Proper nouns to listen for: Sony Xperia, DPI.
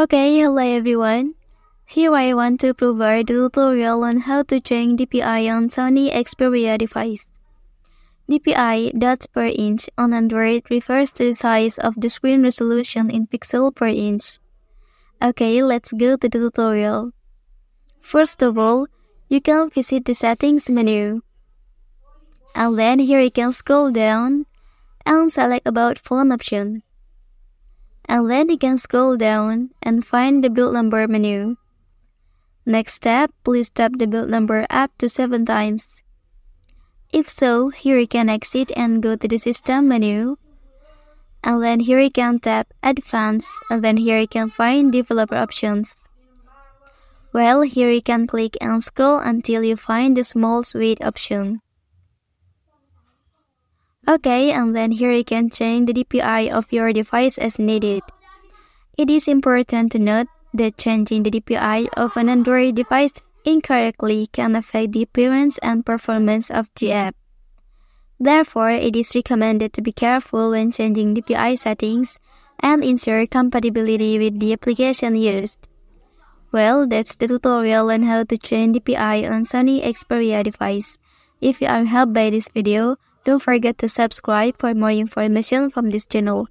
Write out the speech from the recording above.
Okay, hello everyone. Here I want to provide a tutorial on how to change DPI on Sony Xperia device. DPI, dots per inch, on Android refers to the size of the screen resolution in pixel per inch. Okay, let's go to the tutorial. First of all, you can visit the settings menu. And then here you can scroll down and select about phone option. And then you can scroll down and find the build number menu. Next step, please tap the build number up to 7 times. If so, here you can exit and go to the system menu. And then here you can tap advanced, and then here you can find developer options. Well, here you can click and scroll until you find the small suite option. Okay, and then here you can change the DPI of your device as needed. It is important to note that changing the DPI of an Android device incorrectly can affect the appearance and performance of the app. Therefore, it is recommended to be careful when changing DPI settings and ensure compatibility with the application used. Well, that's the tutorial on how to change DPI on Sony Xperia device. If you are helped by this video, don't forget to subscribe for more information from this channel.